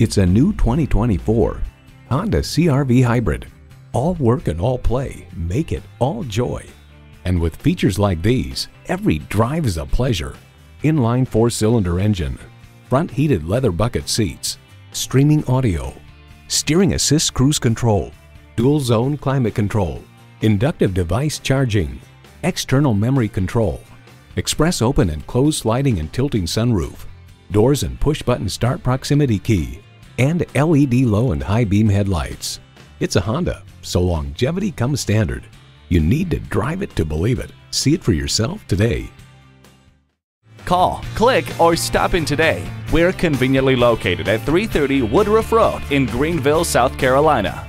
It's a new 2024 Honda CR-V Hybrid. All work and all play make it all joy. And with features like these, every drive is a pleasure. Inline four-cylinder engine, front heated leather bucket seats, streaming audio, steering assist cruise control, dual zone climate control, inductive device charging, external memory control, express open and closed sliding and tilting sunroof, doors and push-button start proximity key, and LED low and high beam headlights. It's a Honda, so longevity comes standard. You need to drive it to believe it. See it for yourself today. Call, click, or stop in today. We're conveniently located at 330 Woodruff Road in Greenville, South Carolina.